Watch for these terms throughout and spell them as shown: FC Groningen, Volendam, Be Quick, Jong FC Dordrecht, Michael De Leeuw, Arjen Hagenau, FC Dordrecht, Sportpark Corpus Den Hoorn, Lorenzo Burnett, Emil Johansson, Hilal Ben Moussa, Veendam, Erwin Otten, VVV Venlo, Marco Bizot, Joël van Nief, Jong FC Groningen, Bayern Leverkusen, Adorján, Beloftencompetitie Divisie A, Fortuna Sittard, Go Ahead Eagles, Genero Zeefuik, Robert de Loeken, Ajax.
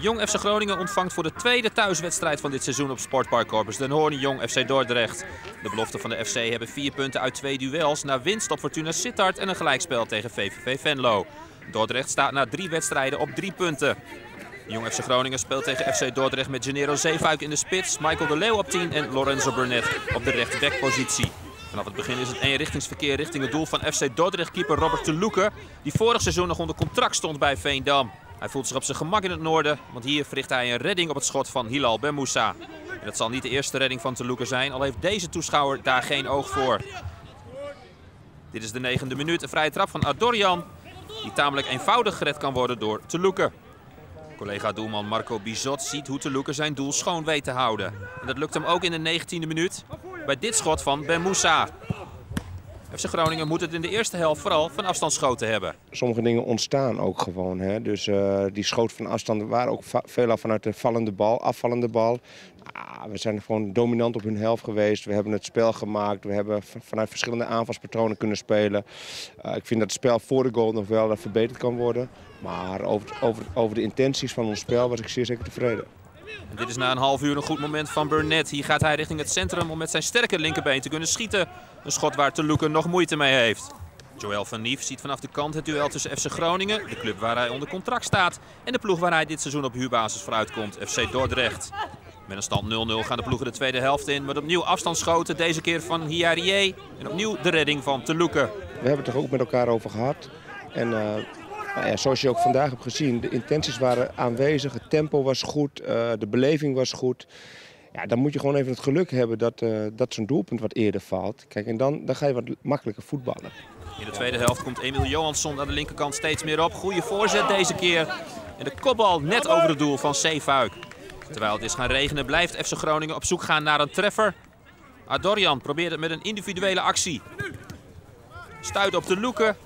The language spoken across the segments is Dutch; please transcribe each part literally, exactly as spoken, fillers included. Jong F C Groningen ontvangt voor de tweede thuiswedstrijd van dit seizoen op Sportpark Corpus Den Hoorn Jong F C Dordrecht. De beloften van de F C hebben vier punten uit twee duels na winst op Fortuna Sittard en een gelijkspel tegen V V V Venlo. Dordrecht staat na drie wedstrijden op drie punten. Jong F C Groningen speelt tegen F C Dordrecht met Genero Zeefuik in de spits, Michael De Leeuw op tien en Lorenzo Burnett op de rechtsbackpositie. Vanaf het begin is het eenrichtingsverkeer richting het doel van F C Dordrecht-keeper Robert de Loeken, die vorig seizoen nog onder contract stond bij Veendam. Hij voelt zich op zijn gemak in het noorden, want hier verricht hij een redding op het schot van Hilal Ben Moussa. En dat zal niet de eerste redding van de Loeken zijn, al heeft deze toeschouwer daar geen oog voor. Dit is de negende minuut, een vrije trap van Adorján, die tamelijk eenvoudig gered kan worden door de Loeken. Collega-doelman Marco Bizot ziet hoe de Loeken zijn doel schoon weet te houden. En dat lukt hem ook in de negentiende minuut bij dit schot van Ben Moussa. F C Groningen moet het in de eerste helft vooral van afstand schoten hebben. Sommige dingen ontstaan ook gewoon. Hè? Dus uh, die schoten van afstand waren ook veelal vanuit de vallende bal, afvallende bal. Ah, we zijn gewoon dominant op hun helft geweest. We hebben het spel gemaakt. We hebben vanuit verschillende aanvalspatronen kunnen spelen. Uh, ik vind dat het spel voor de goal nog wel verbeterd kan worden. Maar over, over, over de intenties van ons spel was ik zeer zeker tevreden. En dit is na een half uur een goed moment van Burnett. Hier gaat hij richting het centrum om met zijn sterke linkerbeen te kunnen schieten. Een schot waar de Loeken nog moeite mee heeft. Joël van Nief ziet vanaf de kant het duel tussen F C Groningen, de club waar hij onder contract staat, en de ploeg waar hij dit seizoen op huurbasis vooruitkomt, F C Dordrecht. Met een stand nul nul gaan de ploegen de tweede helft in, met opnieuw afstandsschoten, deze keer van Hiarie en opnieuw de redding van de Loeken. We hebben het er ook met elkaar over gehad. En, uh... Nou ja, zoals je ook vandaag hebt gezien, de intenties waren aanwezig, het tempo was goed, uh, de beleving was goed. Ja, dan moet je gewoon even het geluk hebben dat, uh, dat zo'n doelpunt wat eerder valt. Kijk, en dan, dan ga je wat makkelijker voetballen. In de tweede helft komt Emil Johansson aan de linkerkant steeds meer op. Goede voorzet deze keer. En de kopbal net over het doel van Zeefuik. Terwijl het is gaan regenen blijft F C Groningen op zoek gaan naar een treffer. Adorján probeert het met een individuele actie. Stuit op de Loeken,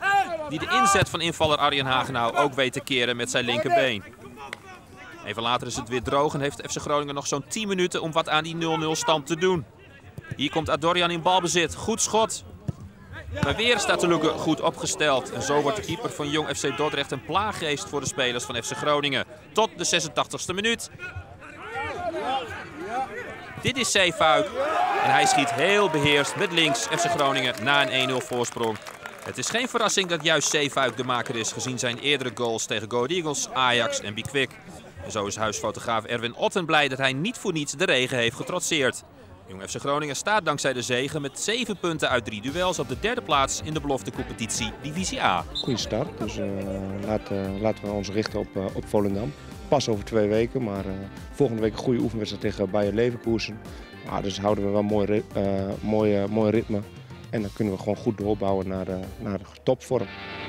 die de inzet van invaller Arjen Hagenau ook weet te keren met zijn linkerbeen. Even later is het weer droog en heeft F C Groningen nog zo'n tien minuten om wat aan die nul nul stand te doen. Hier komt Adorján in balbezit. Goed schot. Maar weer staat de Loeken goed opgesteld. En zo wordt de keeper van Jong F C Dordrecht een plaaggeest voor de spelers van F C Groningen. Tot de zesentachtigste minuut. Dit is Zeefuik. En hij schiet heel beheerst met links F C Groningen na een één nul voorsprong. Het is geen verrassing dat juist Zeefuik de maker is, gezien zijn eerdere goals tegen Go Ahead Eagles, Ajax en Be Quick. En zo is huisfotograaf Erwin Otten blij dat hij niet voor niets de regen heeft getrotseerd. Jong F C Groningen staat dankzij de zege met zeven punten uit drie duels op de derde plaats in de beloftencompetitie Divisie A. Goeie start, dus uh, laten, laten we ons richten op, uh, op Volendam. Pas over twee weken, maar uh, volgende week een goede oefenwedstrijd tegen Bayern Leverkusen. Nou, dus houden we wel mooi, uh, mooi, uh, mooi ritme. En dan kunnen we gewoon goed doorbouwen naar, uh, naar de topvorm.